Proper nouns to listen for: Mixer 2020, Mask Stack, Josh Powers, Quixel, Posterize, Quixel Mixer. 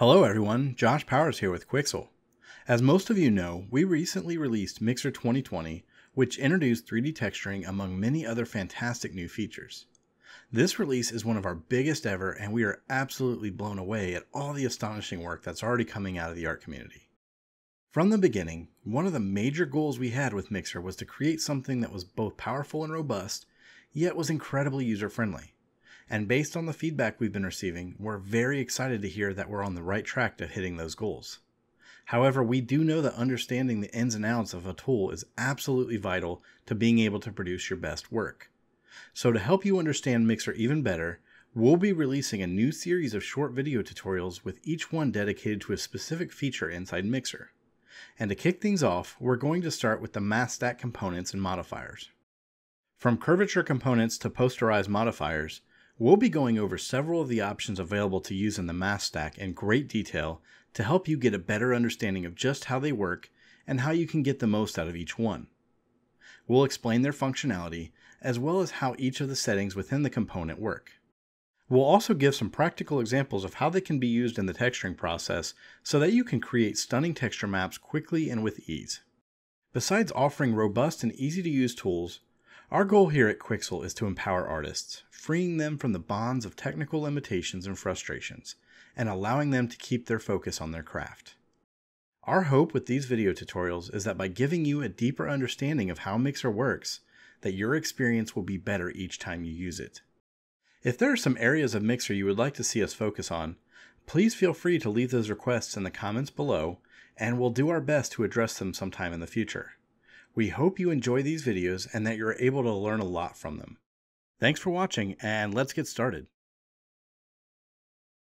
Hello everyone, Josh Powers here with Quixel. As most of you know, we recently released Mixer 2020, which introduced 3D texturing among many other fantastic new features. This release is one of our biggest ever, and we are absolutely blown away at all the astonishing work that's already coming out of the art community. From the beginning, one of the major goals we had with Mixer was to create something that was both powerful and robust, yet was incredibly user-friendly. And based on the feedback we've been receiving, we're very excited to hear that we're on the right track to hitting those goals. However, we do know that understanding the ins and outs of a tool is absolutely vital to being able to produce your best work. So to help you understand Mixer even better, we'll be releasing a new series of short video tutorials with each one dedicated to a specific feature inside Mixer. And to kick things off, we're going to start with the mass stack components and modifiers. From curvature components to posterized modifiers, we'll be going over several of the options available to use in the mass stack in great detail to help you get a better understanding of just how they work and how you can get the most out of each one. We'll explain their functionality as well as how each of the settings within the component work. We'll also give some practical examples of how they can be used in the texturing process so that you can create stunning texture maps quickly and with ease. Besides offering robust and easy-to-use tools, our goal here at Quixel is to empower artists, freeing them from the bonds of technical limitations and frustrations, and allowing them to keep their focus on their craft. Our hope with these video tutorials is that by giving you a deeper understanding of how Mixer works, that your experience will be better each time you use it. If there are some areas of Mixer you would like to see us focus on, please feel free to leave those requests in the comments below, and we'll do our best to address them sometime in the future. We hope you enjoy these videos and that you're able to learn a lot from them. Thanks for watching, and let's get started.